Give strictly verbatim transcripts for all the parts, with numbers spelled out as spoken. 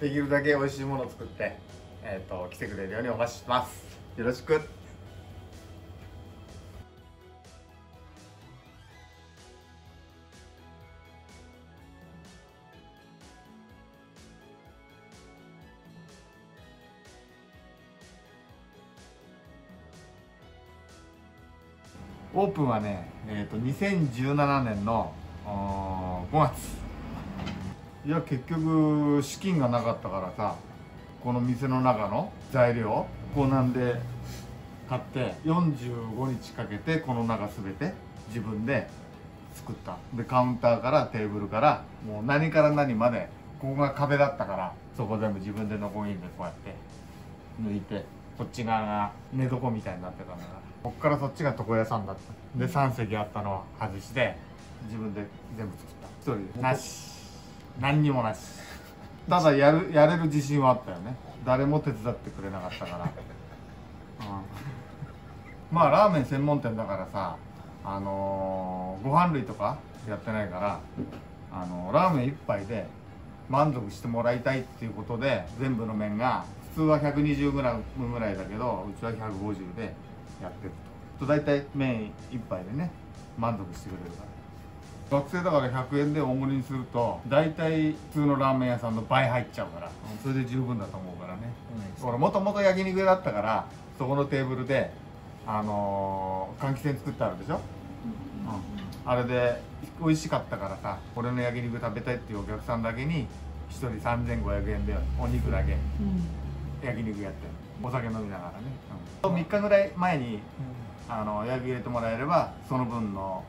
できるだけ美味しいものを作って、えー、と来てくれるようにお待ちしてます。よろしく。オープンはね、えー、とにせんじゅうななねんのごがつ。いや結局資金がなかったからさ、この店の中の材料こうなんで買ってよんじゅうごにちかけてこの中全て自分で作った。でカウンターからテーブルからもう何から何まで、ここが壁だったからそこ全部自分でノコギリでこうやって抜いて、こっち側が寝床みたいになってたんだから、こっからそっちが床屋さんだった。でさん席あったのを外して自分で全部作った。一人なし、何にもなし。ただやるやれる自信はあったよね。誰も手伝ってくれなかったから、うん、まあラーメン専門店だからさ、あのー、ご飯類とかやってないから、あのー、ラーメンいっぱいで満足してもらいたいっていうことで、全部の麺が普通は ひゃくにじゅうグラム ぐらいだけど、うちはひゃくごじゅうでやってると。大体麺いっぱいでね満足してくれるから。学生だからひゃくえんで大盛りにすると大体普通のラーメン屋さんの倍入っちゃうから、それで十分だと思うからね、うん、俺もともと焼肉屋だったから、そこのテーブルであのー、換気扇作ってあるでしょ、うんうん、あれで美味しかったからさ、俺の焼肉食べたいっていうお客さんだけにひとりさんぜんごひゃくえんでお肉だけ焼肉やって、お酒飲みながらね、うん、みっかぐらい前にあの予約入れてもらえればその分の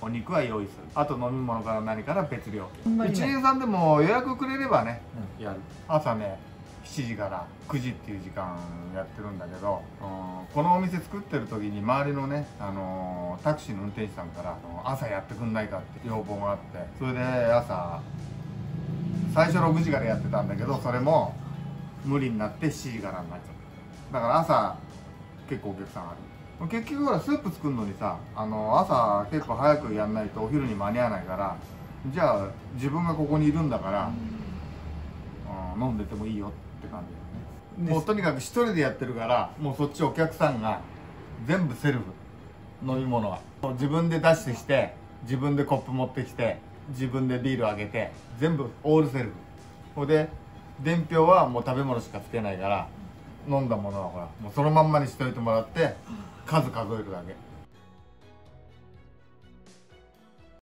お肉は用意する。あと飲み物から何から別料金。一元さんでも予約くれればね、うん、やる。朝ねしちじからくじっていう時間やってるんだけど、うん、このお店作ってる時に周りのね、あのー、タクシーの運転手さんから朝やってくんないかって要望があって、それで朝最初ろくじからやってたんだけど、それも無理になってしちじからになっちゃった。だから朝結構お客さんある。結局ほらスープ作るのにさ、あの朝結構早くやんないとお昼に間に合わないから、じゃあ自分がここにいるんだから、うん、飲んでてもいいよって感じだよね。もうとにかく一人でやってるから、もうそっちお客さんが全部セルフ、飲み物は自分で出してきて、自分でコップ持ってきて、自分でビールあげて、全部オールセルフ。ほで伝票はもう食べ物しかつけないから、飲んだものはほらもうそのまんまにしといてもらって、数数えるだけ。